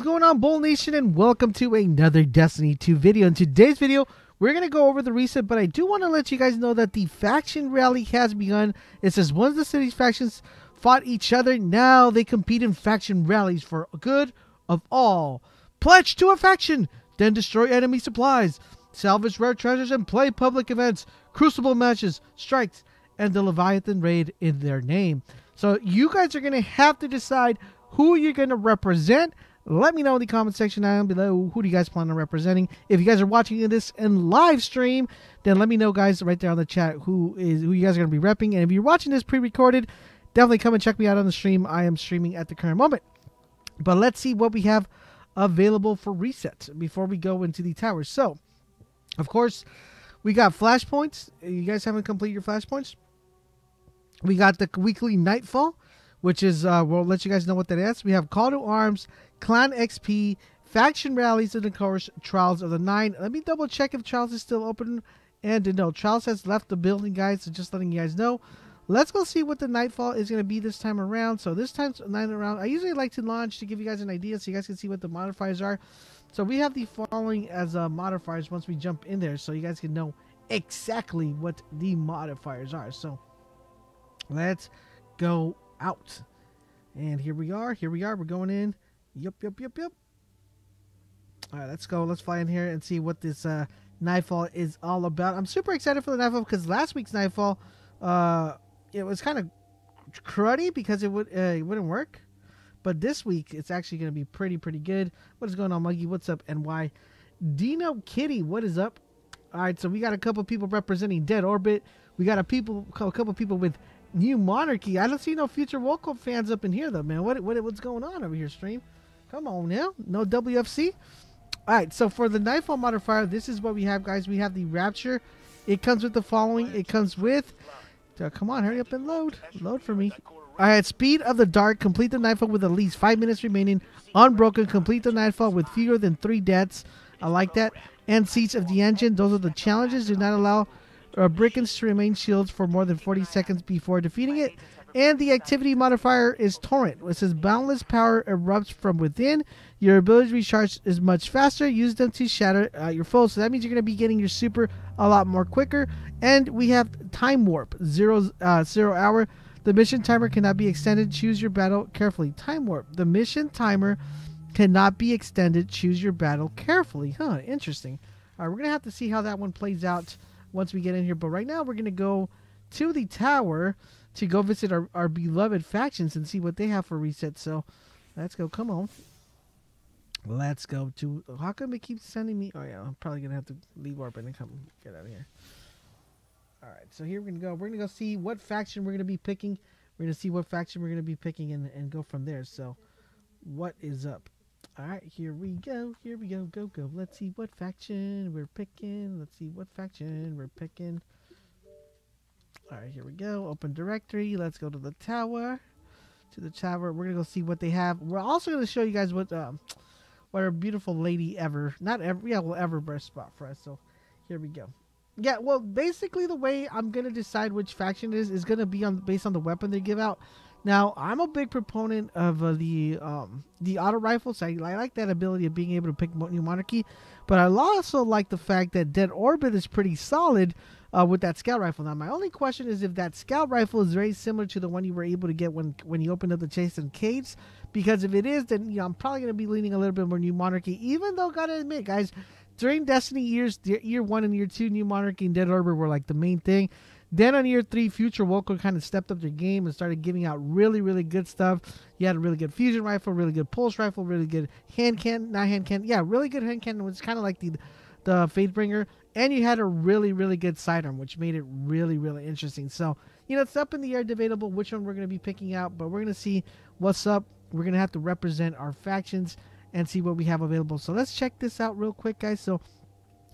is going on, Bull Nation, and welcome to another Destiny 2 video. In today's video, we're going to go over the reset, but I do want to let you guys know that the Faction Rally has begun. It says once the city's factions fought each other, now they compete in faction rallies for good of all. Pledge to a faction, then destroy enemy supplies, salvage rare treasures, and play public events, Crucible matches, strikes, and the Leviathan raid in their name. So you guys are going to have to decide who you're going to represent. Let me know in the comment section down below, who do you guys plan on representing? If you guys are watching this in live stream, then let me know, guys, right there on the chat who you guys are going to be repping. And if you're watching this pre-recorded, definitely come and check me out on the stream. I am streaming at the current moment. But let's see what we have available for resets before we go into the towers. So, of course, we got flashpoints. You guys haven't completed your flashpoints. We got the weekly Nightfall, which is, we'll let you guys know what that is. We have Call to Arms, Clan XP, Faction Rallies, and of course, Trials of the Nine. Let me double check if Trials is still open. And no, Trials has left the building, guys, so just letting you guys know. Let's go see what the Nightfall is going to be this time around. So this time's nine around. I usually like to launch to give you guys an idea so you guys can see what the modifiers are. So we have the following as modifiers once we jump in there, so you guys can know exactly what the modifiers are. So let's go out. And here we are. Here we are. We're going in. Yup, yup, yup, yup. All right, let's go. Let's fly in here and see what this Nightfall is all about. I'm super excited for the Nightfall because last week's Nightfall, it was kind of cruddy because it wouldn't work. But this week, it's actually going to be pretty good. What is going on, Muggy? What's up, NY? Dino Kitty, what is up? All right, so we got a couple people representing Dead Orbit. We got a couple people with New Monarchy. I don't see no Future War Cult fans up in here, though, man. What's going on over here, stream? Come on now. No WFC? All right, so for the Nightfall modifier, this is what we have, guys. We have the Rapture. It comes with the following. It comes with... come on, hurry up and load. Load for me. All right, Speed of the Dark. Complete the Nightfall with at least 5 minutes remaining. Unbroken. Complete the Nightfall with fewer than 3 deaths. I like that. And Siege of the Engine. Those are the challenges. Do not allow... Brigands to remain shields for more than 40 seconds before defeating it. And the activity modifier is Torrent, which says boundless power erupts from within. Your ability to recharge is much faster. Use them to shatter your foes. So that means you're going to be getting your super a lot more quicker. And we have Time Warp, 0 hour. The mission timer cannot be extended. Choose your battle carefully. Time Warp. The mission timer cannot be extended. Choose your battle carefully. Huh, interesting. All right, we're going to have to see how that one plays out once we get in here, but right now we're going to go to the tower to go visit our beloved factions and see what they have for reset. So let's go. Come on, let's go to... How come it keeps sending me? Oh yeah, I'm probably gonna have to leave warp and then come get out of here. All right, so here we're gonna go. We're gonna go see what faction we're gonna be picking. We're gonna see what faction we're gonna be picking and go from there. So what is up? All right, here we go. Here we go. Go. Let's see what faction we're picking. All right, here we go. Open directory. Let's go to the tower. We're gonna go see what they have. We're also gonna show you guys what our beautiful lady Eververse spot for us. So here we go. Yeah, well, basically the way I'm gonna decide which faction is gonna be based on the weapon they give out. Now, I'm a big proponent of the auto rifle, so I like that ability of being able to pick New Monarchy. But I also like the fact that Dead Orbit is pretty solid with that scout rifle. Now, my only question is if that scout rifle is very similar to the one you were able to get when you opened up the chase in Cade's. Because if it is, then you know I'm probably going to be leaning a little bit more New Monarchy. Even though, gotta admit, guys, during Destiny years, year 1 and year 2, New Monarchy and Dead Orbit were like the main thing. Then on year 3, Future War Cult kind of stepped up their game and started giving out really good stuff. You had a really good fusion rifle, really good pulse rifle, really good hand cannon, really good hand cannon, which is kind of like the Fatebringer. And you had a really good sidearm, which made it really interesting. So, you know, it's up in the air, debatable which one we're going to be picking out, but we're going to see what's up. We're going to have to represent our factions and see what we have available. So let's check this out real quick, guys, so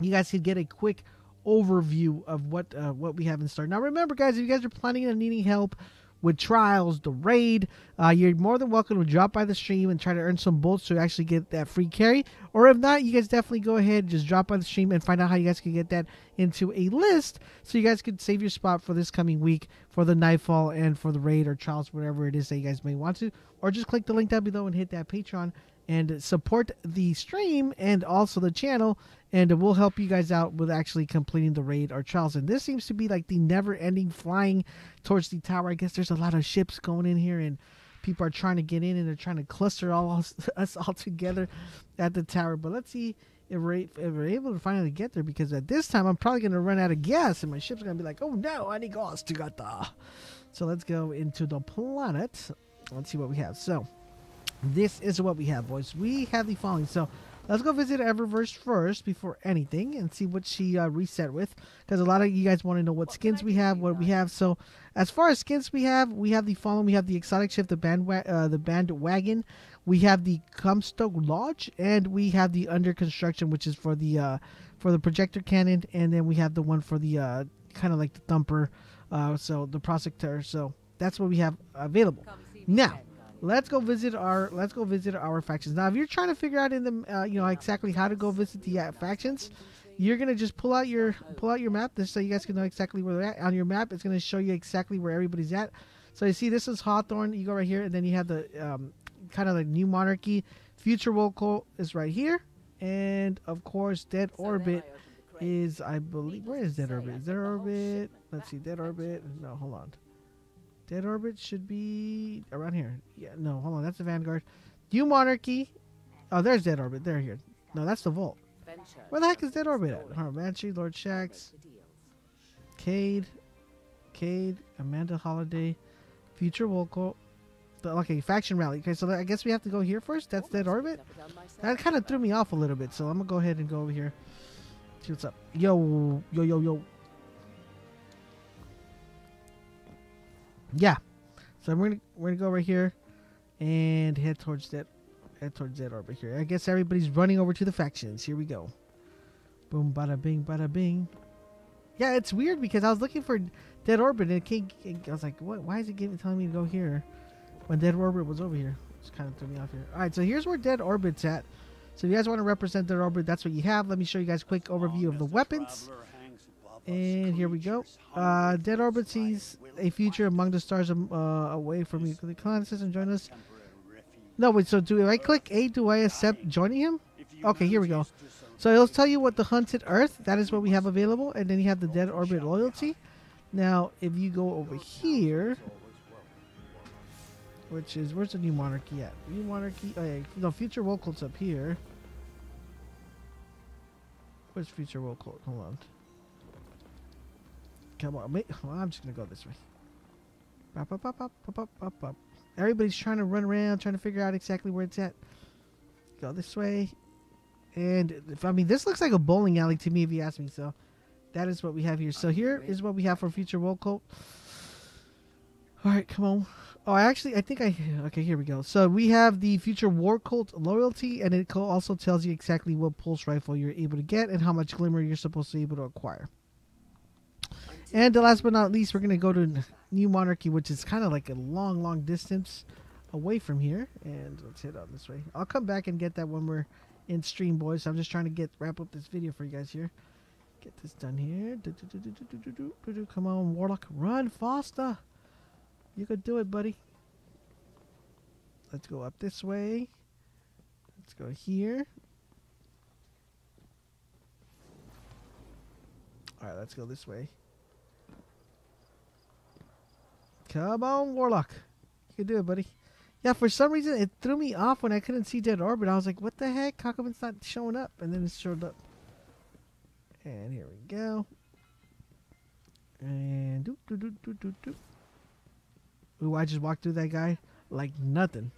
you guys can get a quick overview of what we have in store. Now remember, guys, if you guys are planning on needing help with trials, the raid, you're more than welcome to drop by the stream and try to earn some bolts to actually get that free carry. Or if not, you guys definitely go ahead and just drop by the stream and find out how you guys can get that into a list so you guys could save your spot for this coming week for the Nightfall and for the raid or trials, whatever it is that you guys may want to. Or just click the link down below and hit that Patreon and support the stream and also the channel, and we'll help you guys out with actually completing the raid or trials. And this seems to be like the never-ending flying towards the tower. I guess there's a lot of ships going in here, and people are trying to get in, and they're trying to cluster us all together at the tower. But let's see if we're able to finally get there, because at this time I'm probably going to run out of gas, and my ship's going to be like, oh no, I need gas to get there. So let's go into the planet. Let's see what we have. So this is what we have, boys. We have the following. So let's go visit Eververse first before anything and see what she reset with, because a lot of you guys want to know what skins we have, what we have. So as far as skins we have the following. We have the Exotic Ship, the Bandwagon, we have the Comstock Lodge, and we have the Under Construction, which is for the projector cannon, and then we have the one for the kind of like the thumper, so the prosector. So that's what we have available. Now let's go visit our factions. Now, if you're trying to figure out in the you know, exactly how to go visit the factions, you're gonna just pull out your map, just so you guys can know exactly where they're at. On your map, it's gonna show you exactly where everybody's at. So you see, this is Hawthorne. You go right here, and then you have the kind of like New Monarchy. Future War Cult is right here, and of course Dead Orbit is, I believe, where is Dead Orbit? Is Dead Orbit? Let's see, Dead Orbit. No, hold on. Dead Orbit should be around here. Yeah, no, hold on. That's the Vanguard. New Monarchy. Oh, there's Dead Orbit. They're here. No, that's the Vault. Where the heck is Dead Orbit at? Manchi, Lord Shaxx, Cade, Amanda Holiday, Future War Cult. Okay, Faction Rally. Okay, so I guess we have to go here first. That's Dead Orbit. That kind of threw me off a little bit, so I'm going to go ahead and go over here. See what's up. Yo, yo, yo, yo. Yeah, so we're gonna go over here and head towards that orbit here. I guess everybody's running over to the factions. Here we go. Boom, bada bing, bada bing. Yeah, it's weird because I was looking for Dead Orbit and I was like, what? Why is it telling me to go here when Dead Orbit was over here? It's kind of threw me off here. All right, so here's where Dead Orbit's at. So if you guys want to represent Dead Orbit, that's what you have. Let me show you guys a quick overview of the weapons. And here we go. Dead Orbit sees a future among the stars away from you. Click the clan system, join us. No, wait, so do I click A? Do I accept joining him? Okay, here we go. So it'll tell you what the Hunted Earth, that is what we have available. And then you have the Dead Orbit Loyalty. Now, if you go over here, which is, where's the New Monarchy at? New Monarchy, oh yeah, no, Future War Cult's up here. Where's Future War Cult? Hold on. Come on, I'm just gonna go this way. Pop, pop, pop, pop, pop, pop, pop. Everybody's trying to run around, trying to figure out exactly where it's at. Go this way, and if, I mean, this looks like a bowling alley to me, if you ask me. So, that is what we have here. So here is what we have for Future War Cult. All right, come on. Oh, okay, here we go. So we have the Future War Cult Loyalty, and it also tells you exactly what pulse rifle you're able to get and how much glimmer you're supposed to be able to acquire. And last but not least, we're going to go to New Monarchy, which is kind of like a long, long distance away from here. And let's head out this way. I'll come back and get that when we're in stream, boys. So I'm just trying to wrap up this video for you guys here. Get this done here. Come on, Warlock. Run faster. You could do it, buddy. Let's go up this way. Let's go here. All right, let's go this way. Come on, Warlock. You can do it, buddy. Yeah, for some reason, it threw me off when I couldn't see Dead Orbit. I was like, what the heck? How come it's not showing up? And then it showed up. And here we go. And doop, doop, doop, doop, doop, doop. Ooh, I just walked through that guy like nothing.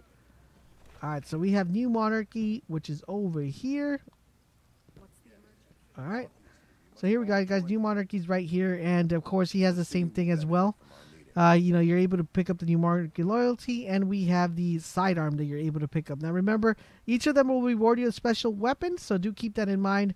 All right, so we have New Monarchy, which is over here. All right. So here we go, guys. New Monarchy's right here. And, of course, he has the same thing as well. You know, you're able to pick up the New Monarchy Loyalty, and we have the sidearm that you're able to pick up. Now, remember, each of them will reward you a special weapon, so do keep that in mind.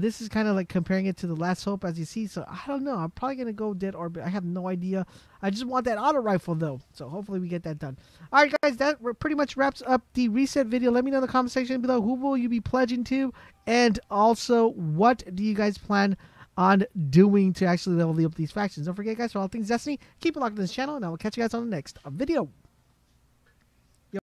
This is kind of like comparing it to the Last Hope, as you see. So, I don't know. I'm probably going to go Dead Orbit. I have no idea. I just want that auto rifle, though. So, hopefully, we get that done. All right, guys. That pretty much wraps up the reset video. Let me know in the comment section below who will you be pledging to, and also what do you guys plan on doing to actually level up these factions. Don't forget, guys, for all things Destiny, keep it locked on this channel, and I will catch you guys on the next video.